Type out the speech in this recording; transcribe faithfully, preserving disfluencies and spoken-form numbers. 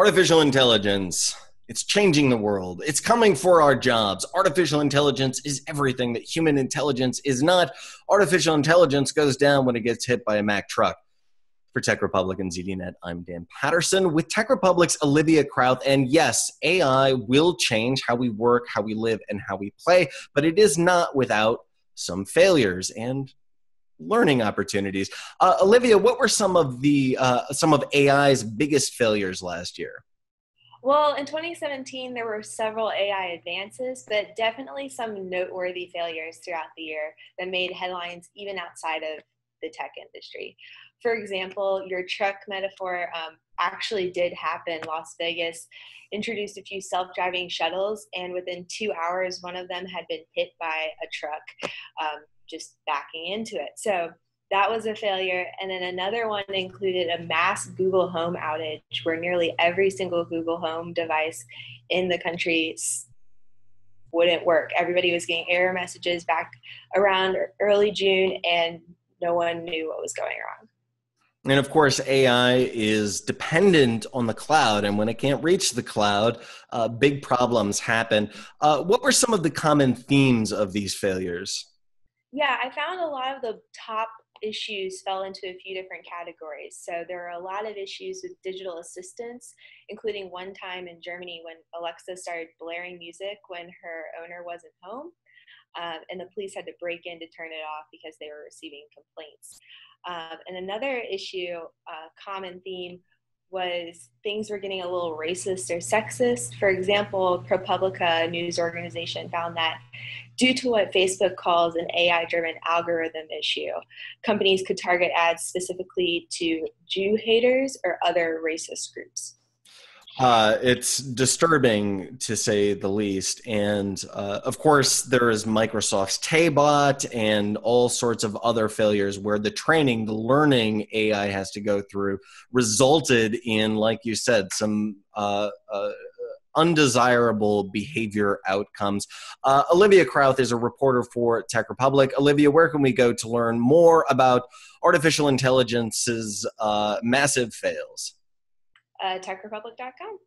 Artificial intelligence, it's changing the world. It's coming for our jobs. Artificial intelligence is everything that human intelligence is not. Artificial intelligence goes down when it gets hit by a Mack truck. For Tech Republic and Z D Net, I'm Dan Patterson with Tech Republic's Olivia Krauth. And yes, A I will change how we work, how we live, and how we play, but it is not without some failures and learning opportunities. Uh, Olivia, what were some of the uh, some of A I's biggest failures last year? Well, in twenty seventeen, there were several A I advances, but definitely some noteworthy failures throughout the year that made headlines even outside of the tech industry. For example, your truck metaphor um, actually did happen. Las Vegas introduced a few self-driving shuttles, and within two hours, one of them had been hit by a truck um, just backing into it. So that was a failure. And then another one included a mass Google Home outage where nearly every single Google Home device in the country wouldn't work. Everybody was getting error messages back around early June, and no one knew what was going wrong. And of course, A I is dependent on the cloud. And when it can't reach the cloud, uh, big problems happen. Uh, what were some of the common themes of these failures? Yeah, I found a lot of the top issues fell into a few different categories. So there are a lot of issues with digital assistants, including one time in Germany when Alexa started blaring music when her owner wasn't home. Um, and the police had to break in to turn it off because they were receiving complaints. Um, and another issue, uh, common theme, was things were getting a little racist or sexist. For example, ProPublica, a news organization, found that due to what Facebook calls an A I-driven algorithm issue, companies could target ads specifically to Jew haters or other racist groups. Uh, it's disturbing, to say the least. And uh, of course, there is Microsoft's Taybot and all sorts of other failures where the training, the learning A I has to go through resulted in, like you said, some uh, uh, undesirable behavior outcomes. Uh, Olivia Krauth is a reporter for Tech Republic. Olivia, where can we go to learn more about artificial intelligence's uh, massive fails? Uh, Tech Republic dot com.